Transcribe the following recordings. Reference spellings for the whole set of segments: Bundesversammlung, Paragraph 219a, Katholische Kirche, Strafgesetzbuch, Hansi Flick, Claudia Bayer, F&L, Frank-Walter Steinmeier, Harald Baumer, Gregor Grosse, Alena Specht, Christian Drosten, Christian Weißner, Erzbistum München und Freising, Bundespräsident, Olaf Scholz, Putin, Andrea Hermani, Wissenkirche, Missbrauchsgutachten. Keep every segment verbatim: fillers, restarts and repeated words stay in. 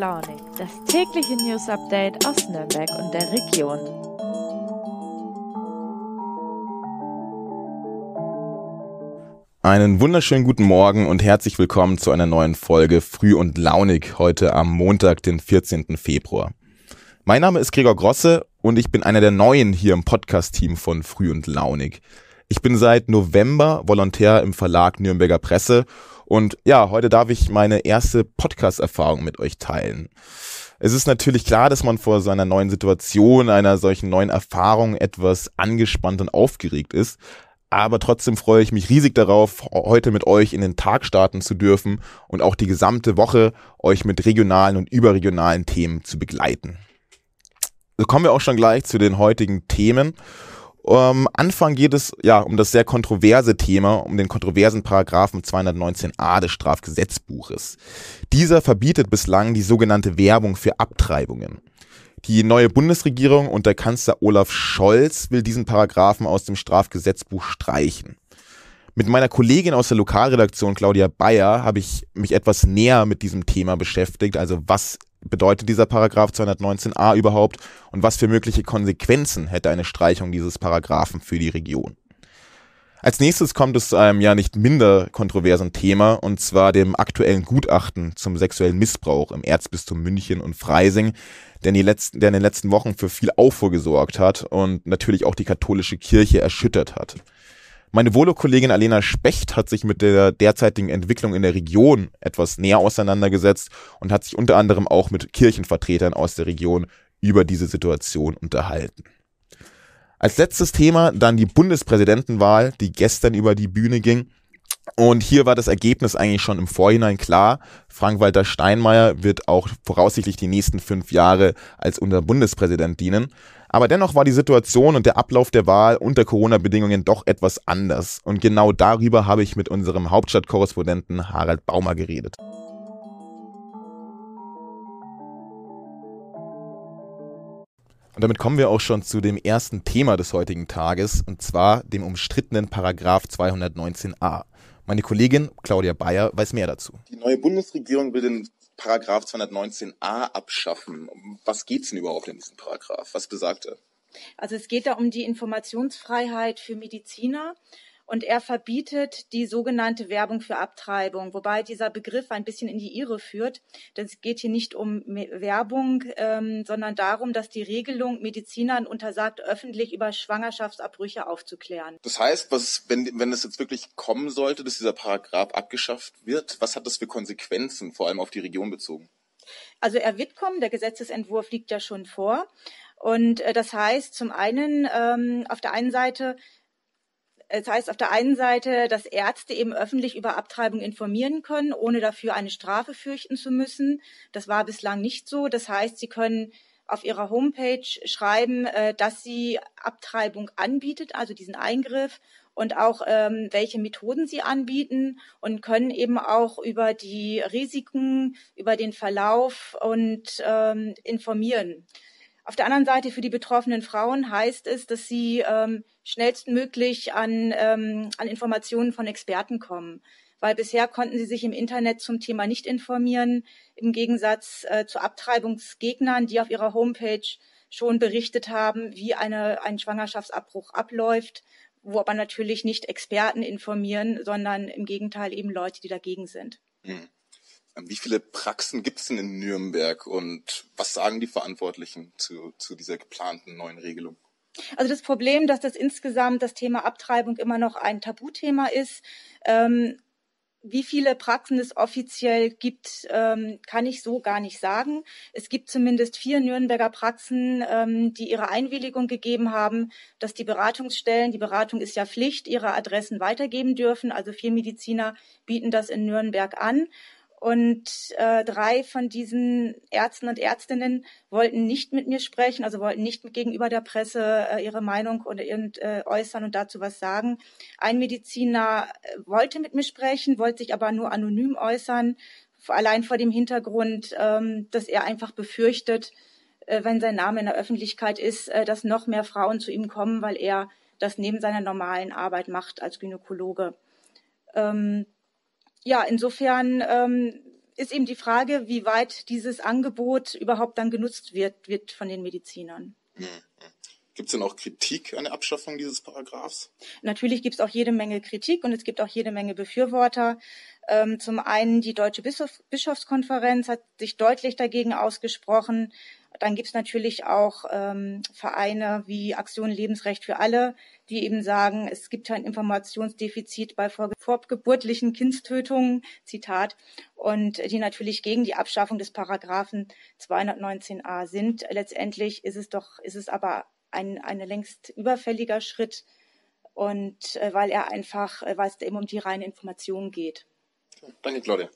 Launig, das tägliche News-Update aus Nürnberg und der Region. Einen wunderschönen guten Morgen und herzlich willkommen zu einer neuen Folge Früh und Launig, heute am Montag, den vierzehnten Februar. Mein Name ist Gregor Grosse und ich bin einer der Neuen hier im Podcast-Team von Früh und Launig. Ich bin seit November Volontär im Verlag Nürnberger Presse und ja, heute darf ich meine erste Podcast-Erfahrung mit euch teilen. Es ist natürlich klar, dass man vor so einer neuen Situation, einer solchen neuen Erfahrung etwas angespannt und aufgeregt ist, aber trotzdem freue ich mich riesig darauf, heute mit euch in den Tag starten zu dürfen und auch die gesamte Woche euch mit regionalen und überregionalen Themen zu begleiten. So kommen wir auch schon gleich zu den heutigen Themen. Um Anfang geht es ja um das sehr kontroverse Thema, um den kontroversen Paragraphen zweihundertneunzehn a des Strafgesetzbuches. Dieser verbietet bislang die sogenannte Werbung für Abtreibungen. Die neue Bundesregierung unter Kanzler Olaf Scholz will diesen Paragraphen aus dem Strafgesetzbuch streichen. Mit meiner Kollegin aus der Lokalredaktion Claudia Bayer habe ich mich etwas näher mit diesem Thema beschäftigt, also was bedeutet dieser Paragraph zweihundertneunzehn a überhaupt und was für mögliche Konsequenzen hätte eine Streichung dieses Paragraphen für die Region? Als nächstes kommt es zu einem ja nicht minder kontroversen Thema, und zwar dem aktuellen Gutachten zum sexuellen Missbrauch im Erzbistum München und Freising, der in, die letzten, der in den letzten Wochen für viel Aufruhr gesorgt hat und natürlich auch die katholische Kirche erschüttert hat. Meine Volo-Kollegin Alena Specht hat sich mit der derzeitigen Entwicklung in der Region etwas näher auseinandergesetzt und hat sich unter anderem auch mit Kirchenvertretern aus der Region über diese Situation unterhalten. Als letztes Thema dann die Bundespräsidentenwahl, die gestern über die Bühne ging. Und hier war das Ergebnis eigentlich schon im Vorhinein klar. Frank-Walter Steinmeier wird auch voraussichtlich die nächsten fünf Jahre als unser Bundespräsident dienen. Aber dennoch war die Situation und der Ablauf der Wahl unter Corona-Bedingungen doch etwas anders. Und genau darüber habe ich mit unserem Hauptstadtkorrespondenten Harald Baumer geredet. Und damit kommen wir auch schon zu dem ersten Thema des heutigen Tages, und zwar dem umstrittenen Paragraph zweihundertneunzehn a. Meine Kollegin Claudia Bayer weiß mehr dazu. Die neue Bundesregierung will den Paragraph zweihundertneunzehn a abschaffen. Um was geht es denn überhaupt in diesem Paragraph? Was besagt er? Also es geht da um die Informationsfreiheit für Mediziner. Und er verbietet die sogenannte Werbung für Abtreibung, wobei dieser Begriff ein bisschen in die Irre führt. Denn es geht hier nicht um Werbung, ähm, sondern darum, dass die Regelung Medizinern untersagt, öffentlich über Schwangerschaftsabbrüche aufzuklären. Das heißt, was, wenn, wenn es jetzt wirklich kommen sollte, dass dieser Paragraph abgeschafft wird, was hat das für Konsequenzen, vor allem auf die Region bezogen? Also er wird kommen, der Gesetzesentwurf liegt ja schon vor. Und äh, das heißt zum einen, ähm, auf der einen Seite... Das heißt auf der einen Seite, dass Ärzte eben öffentlich über Abtreibung informieren können, ohne dafür eine Strafe fürchten zu müssen. Das war bislang nicht so. Das heißt, sie können auf ihrer Homepage schreiben, dass sie Abtreibung anbietet, also diesen Eingriff, und auch welche Methoden sie anbieten, und können eben auch über die Risiken, über den Verlauf und ähm, informieren. Auf der anderen Seite, für die betroffenen Frauen heißt es, dass sie ähm, schnellstmöglich an, ähm, an Informationen von Experten kommen, weil bisher konnten sie sich im Internet zum Thema nicht informieren, im Gegensatz äh, zu Abtreibungsgegnern, die auf ihrer Homepage schon berichtet haben, wie eine, ein Schwangerschaftsabbruch abläuft, wo aber natürlich nicht Experten informieren, sondern im Gegenteil eben Leute, die dagegen sind. Hm. Wie viele Praxen gibt es denn in Nürnberg und was sagen die Verantwortlichen zu, zu dieser geplanten neuen Regelung? Also das Problem, dass das insgesamt das Thema Abtreibung immer noch ein Tabuthema ist. Ähm, wie viele Praxen es offiziell gibt, ähm, kann ich so gar nicht sagen. Es gibt zumindest vier Nürnberger Praxen, ähm, die ihre Einwilligung gegeben haben, dass die Beratungsstellen, die Beratung ist ja Pflicht, ihre Adressen weitergeben dürfen. Also vier Mediziner bieten das in Nürnberg an. Und äh, drei von diesen Ärzten und Ärztinnen wollten nicht mit mir sprechen, also wollten nicht gegenüber der Presse äh, ihre Meinung und, äh, äußern und dazu was sagen. Ein Mediziner wollte mit mir sprechen, wollte sich aber nur anonym äußern, allein vor dem Hintergrund, ähm, dass er einfach befürchtet, äh, wenn sein Name in der Öffentlichkeit ist, äh, dass noch mehr Frauen zu ihm kommen, weil er das neben seiner normalen Arbeit macht als Gynäkologe. Ähm, Ja, insofern ähm, ist eben die Frage, wie weit dieses Angebot überhaupt dann genutzt wird, wird von den Medizinern. Mhm. Gibt es denn auch Kritik an der Abschaffung dieses Paragraphs? Natürlich gibt es auch jede Menge Kritik und es gibt auch jede Menge Befürworter. Ähm, zum einen die Deutsche Bischof- Bischofskonferenz hat sich deutlich dagegen ausgesprochen. Dann gibt es natürlich auch ähm, Vereine wie Aktion Lebensrecht für alle, die eben sagen, es gibt ein Informationsdefizit bei vorge- vorgeburtlichen Kindstötungen, Zitat, und die natürlich gegen die Abschaffung des Paragraphen zweihundertneunzehn a sind. Letztendlich ist es doch, ist es aber ein, ein längst überfälliger Schritt, und äh, weil er einfach, äh, weil es eben um die reine Information geht. Danke, Claudia.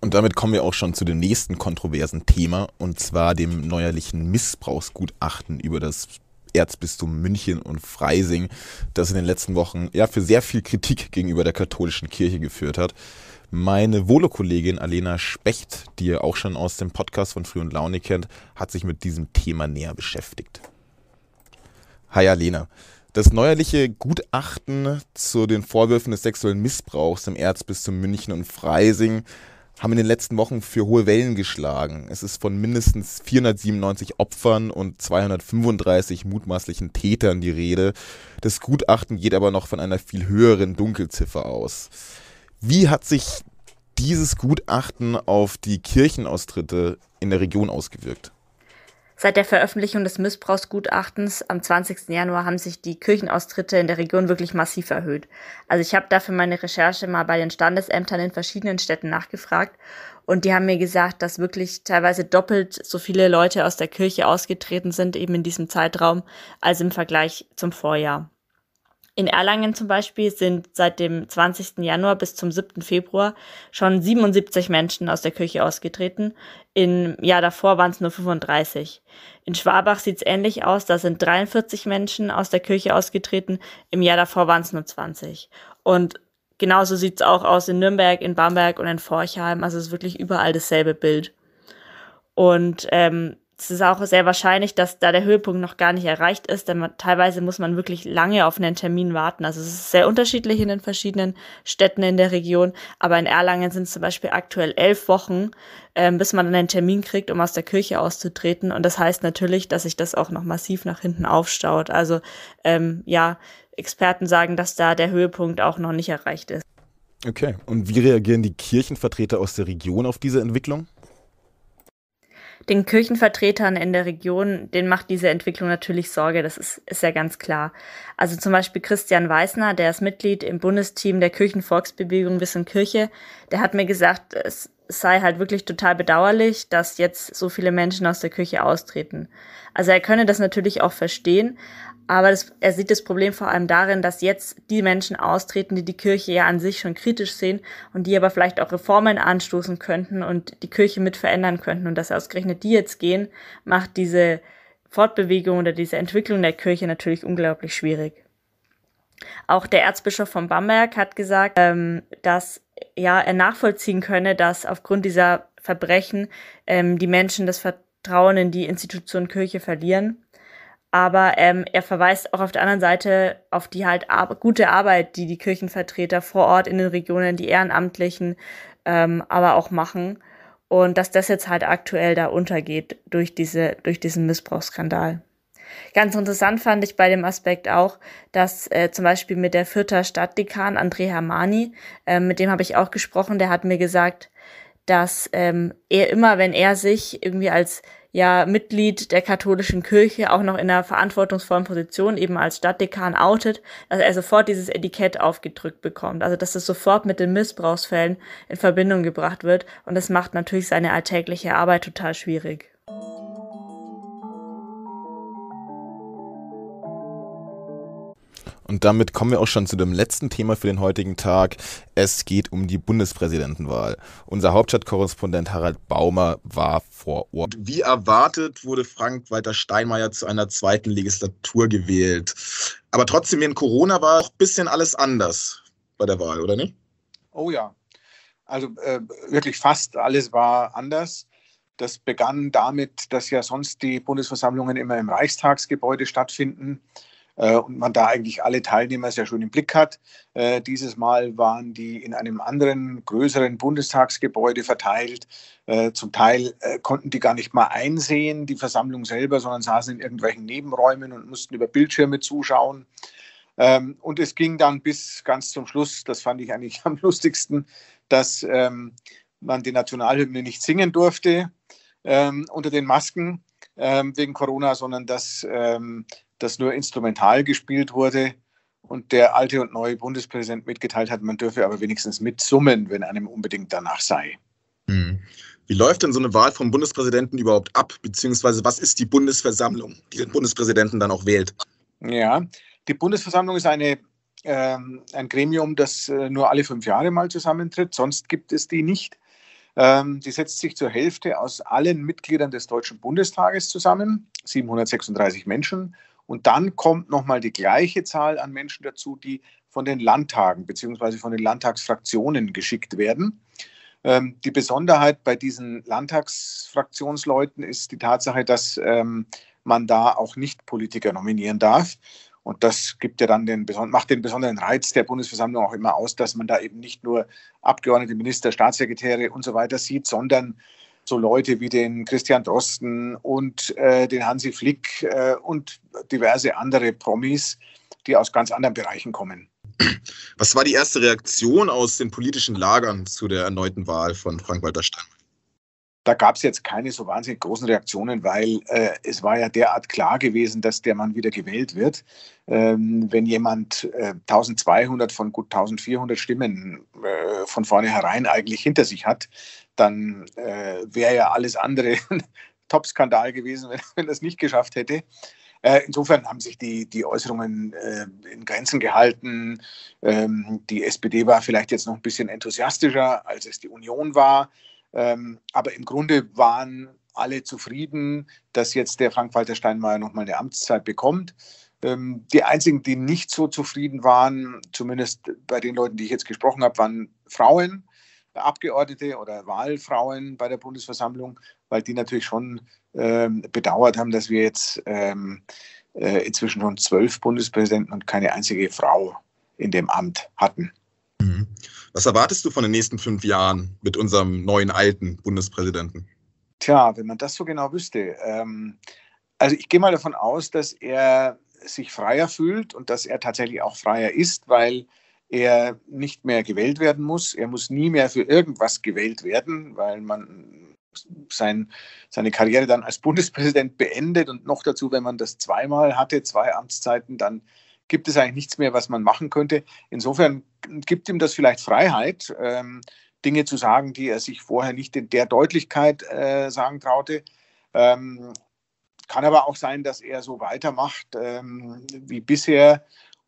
Und damit kommen wir auch schon zu dem nächsten kontroversen Thema, und zwar dem neuerlichen Missbrauchsgutachten über das Erzbistum München und Freising, das in den letzten Wochen ja für sehr viel Kritik gegenüber der katholischen Kirche geführt hat. Meine Volo-Kollegin Alena Specht, die ihr auch schon aus dem Podcast von Früh und Laune kennt, hat sich mit diesem Thema näher beschäftigt. Hi Alena. Das neuerliche Gutachten zu den Vorwürfen des sexuellen Missbrauchs im Erzbistum München und Freising haben in den letzten Wochen für hohe Wellen geschlagen. Es ist von mindestens vierhundertsiebenundneunzig Opfern und zweihundertfünfunddreißig mutmaßlichen Tätern die Rede. Das Gutachten geht aber noch von einer viel höheren Dunkelziffer aus. Wie hat sich dieses Gutachten auf die Kirchenaustritte in der Region ausgewirkt? Seit der Veröffentlichung des Missbrauchsgutachtens am zwanzigsten Januar haben sich die Kirchenaustritte in der Region wirklich massiv erhöht. Also ich habe dafür meine Recherche mal bei den Standesämtern in verschiedenen Städten nachgefragt, und die haben mir gesagt, dass wirklich teilweise doppelt so viele Leute aus der Kirche ausgetreten sind, eben in diesem Zeitraum, als im Vergleich zum Vorjahr. In Erlangen zum Beispiel sind seit dem zwanzigsten Januar bis zum siebten Februar schon siebenundsiebzig Menschen aus der Kirche ausgetreten. Im Jahr davor waren es nur fünfunddreißig. In Schwabach sieht es ähnlich aus, da sind dreiundvierzig Menschen aus der Kirche ausgetreten. Im Jahr davor waren es nur zwanzig. Und genauso sieht es auch aus in Nürnberg, in Bamberg und in Forchheim. Also es ist wirklich überall dasselbe Bild. Und ähm, es ist auch sehr wahrscheinlich, dass da der Höhepunkt noch gar nicht erreicht ist, denn man, teilweise muss man wirklich lange auf einen Termin warten. Also es ist sehr unterschiedlich in den verschiedenen Städten in der Region, aber in Erlangen sind es zum Beispiel aktuell elf Wochen, äh, bis man einen Termin kriegt, um aus der Kirche auszutreten. Und das heißt natürlich, dass sich das auch noch massiv nach hinten aufstaut. Also ähm, ja, Experten sagen, dass da der Höhepunkt auch noch nicht erreicht ist. Okay, und wie reagieren die Kirchenvertreter aus der Region auf diese Entwicklung? Den Kirchenvertretern in der Region, denen macht diese Entwicklung natürlich Sorge, das ist, ist ja ganz klar. Also zum Beispiel Christian Weißner, der ist Mitglied im Bundesteam der Kirchenvolksbewegung Wissenkirche, der hat mir gesagt, es sei halt wirklich total bedauerlich, dass jetzt so viele Menschen aus der Kirche austreten. Also er könne das natürlich auch verstehen, aber das, er sieht das Problem vor allem darin, dass jetzt die Menschen austreten, die die Kirche ja an sich schon kritisch sehen und die aber vielleicht auch Reformen anstoßen könnten und die Kirche mit verändern könnten. Und dass ausgerechnet die jetzt gehen, macht diese Fortbewegung oder diese Entwicklung der Kirche natürlich unglaublich schwierig. Auch der Erzbischof von Bamberg hat gesagt, ähm, dass ja, er nachvollziehen könne, dass aufgrund dieser Verbrechen ähm, die Menschen das Vertrauen in die Institution Kirche verlieren. Aber ähm, er verweist auch auf der anderen Seite auf die halt ar- gute Arbeit, die die Kirchenvertreter vor Ort in den Regionen, die Ehrenamtlichen, ähm, aber auch machen. Und dass das jetzt halt aktuell da untergeht durch diese, durch diesen Missbrauchsskandal. Ganz interessant fand ich bei dem Aspekt auch, dass äh, zum Beispiel mit der Fürther Stadtdekan Andrea Hermani, äh, mit dem habe ich auch gesprochen, der hat mir gesagt, dass ähm, er immer, wenn er sich irgendwie als ja Mitglied der katholischen Kirche auch noch in einer verantwortungsvollen Position eben als Stadtdekan outet, dass er sofort dieses Etikett aufgedrückt bekommt. Also dass das sofort mit den Missbrauchsfällen in Verbindung gebracht wird, und das macht natürlich seine alltägliche Arbeit total schwierig. Und damit kommen wir auch schon zu dem letzten Thema für den heutigen Tag. Es geht um die Bundespräsidentenwahl. Unser Hauptstadtkorrespondent Harald Baumer war vor Ort. Wie erwartet wurde Frank-Walter Steinmeier zu einer zweiten Legislatur gewählt. Aber trotzdem, wegen Corona war auch ein bisschen alles anders bei der Wahl, oder nicht? Oh ja, also äh, wirklich fast alles war anders. Das begann damit, dass ja sonst die Bundesversammlungen immer im Reichstagsgebäude stattfinden. äh, und man da eigentlich alle Teilnehmer sehr schön im Blick hat. Äh, dieses Mal waren die in einem anderen, größeren Bundestagsgebäude verteilt. Äh, zum Teil äh, konnten die gar nicht mal einsehen, die Versammlung selber, sondern saßen in irgendwelchen Nebenräumen und mussten über Bildschirme zuschauen. Ähm, und es ging dann bis ganz zum Schluss, das fand ich eigentlich am lustigsten, dass ähm, man die Nationalhymne nicht singen durfte ähm, unter den Masken ähm, wegen Corona, sondern dass ähm, das nur instrumental gespielt wurde und der alte und neue Bundespräsident mitgeteilt hat, man dürfe aber wenigstens mitsummen, wenn einem unbedingt danach sei. Hm. Wie läuft denn so eine Wahl vom Bundespräsidenten überhaupt ab, beziehungsweise was ist die Bundesversammlung, die den Bundespräsidenten dann auch wählt? Ja, die Bundesversammlung ist eine, ähm, ein Gremium, das äh, nur alle fünf Jahre mal zusammentritt, sonst gibt es die nicht. Ähm, die setzt sich zur Hälfte aus allen Mitgliedern des Deutschen Bundestages zusammen, siebenhundertsechsunddreißig Menschen. Und dann kommt nochmal die gleiche Zahl an Menschen dazu, die von den Landtagen bzw. von den Landtagsfraktionen geschickt werden. Ähm, die Besonderheit bei diesen Landtagsfraktionsleuten ist die Tatsache, dass ähm, man da auch Nicht-Politiker nominieren darf. Und das gibt ja dann den, macht den besonderen Reiz der Bundesversammlung auch immer aus, dass man da eben nicht nur Abgeordnete, Minister, Staatssekretäre und so weiter sieht, sondern so Leute wie den Christian Drosten und äh, den Hansi Flick äh, und diverse andere Promis, die aus ganz anderen Bereichen kommen. Was war die erste Reaktion aus den politischen Lagern zu der erneuten Wahl von Frank-Walter Steinmeier? Da gab es jetzt keine so wahnsinnig großen Reaktionen, weil äh, es war ja derart klar gewesen, dass der Mann wieder gewählt wird. Ähm, wenn jemand äh, eintausendzweihundert von gut eintausendvierhundert Stimmen äh, von vornherein eigentlich hinter sich hat, dann äh, wäre ja alles andere ein Top-Skandal gewesen, wenn, wenn er es nicht geschafft hätte. Äh, insofern haben sich die, die Äußerungen äh, in Grenzen gehalten. Ähm, die S P D war vielleicht jetzt noch ein bisschen enthusiastischer, als es die Union war. Ähm, aber im Grunde waren alle zufrieden, dass jetzt der Frank-Walter Steinmeier nochmal eine Amtszeit bekommt. Ähm, die einzigen, die nicht so zufrieden waren, zumindest bei den Leuten, die ich jetzt gesprochen habe, waren Frauen, Abgeordnete oder Wahlfrauen bei der Bundesversammlung, weil die natürlich schon ähm, bedauert haben, dass wir jetzt ähm, äh, inzwischen schon zwölf Bundespräsidenten und keine einzige Frau in dem Amt hatten. Mhm. Was erwartest du von den nächsten fünf Jahren mit unserem neuen, alten Bundespräsidenten? Tja, wenn man das so genau wüsste. Ähm, also ich gehe mal davon aus, dass er sich freier fühlt und dass er tatsächlich auch freier ist, weil er nicht mehr gewählt werden muss. Er muss nie mehr für irgendwas gewählt werden, weil man sein, seine Karriere dann als Bundespräsident beendet. Und noch dazu, wenn man das zweimal hatte, zwei Amtszeiten, dann gibt es eigentlich nichts mehr, was man machen könnte. Insofern gibt ihm das vielleicht Freiheit, ähm, Dinge zu sagen, die er sich vorher nicht in der Deutlichkeit äh, sagen traute. Ähm, kann aber auch sein, dass er so weitermacht ähm, wie bisher.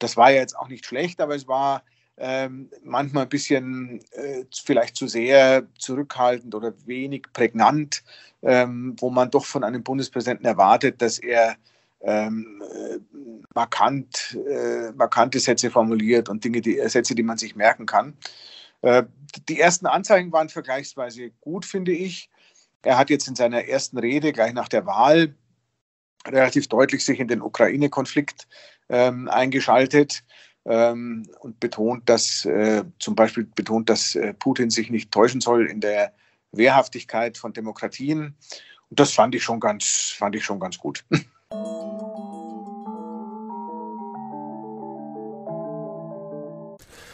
Das war ja jetzt auch nicht schlecht, aber es war ähm, manchmal ein bisschen äh, vielleicht zu sehr zurückhaltend oder wenig prägnant, ähm, wo man doch von einem Bundespräsidenten erwartet, dass er Ähm, markant, äh, markante Sätze formuliert und Dinge, die, Sätze, die man sich merken kann. Äh, die ersten Anzeichen waren vergleichsweise gut, finde ich. Er hat jetzt in seiner ersten Rede gleich nach der Wahl relativ deutlich sich in den Ukraine-Konflikt ähm, eingeschaltet ähm, und betont, dass äh, zum Beispiel betont, dass äh, Putin sich nicht täuschen soll in der Wehrhaftigkeit von Demokratien. Und das fand ich schon ganz, fand ich schon ganz gut.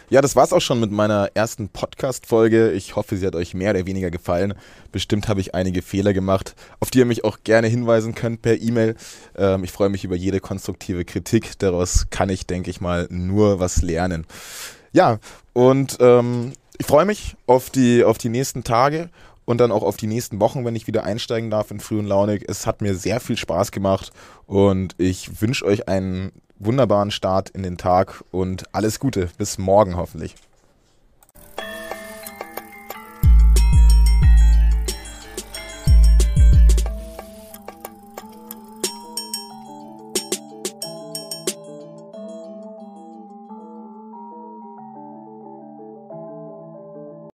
Ja, das war's auch schon mit meiner ersten Podcast-Folge. Ich hoffe, sie hat euch mehr oder weniger gefallen. Bestimmt habe ich einige Fehler gemacht, auf die ihr mich auch gerne hinweisen könnt per E-Mail. Ähm, ich freue mich über jede konstruktive Kritik. Daraus kann ich, denke ich mal, nur was lernen. Ja, und ähm, ich freue mich auf die, auf die nächsten Tage und dann auch auf die nächsten Wochen, wenn ich wieder einsteigen darf in Früh und Launig. Es hat mir sehr viel Spaß gemacht und ich wünsche euch einen wunderbaren Start in den Tag und alles Gute. Bis morgen hoffentlich.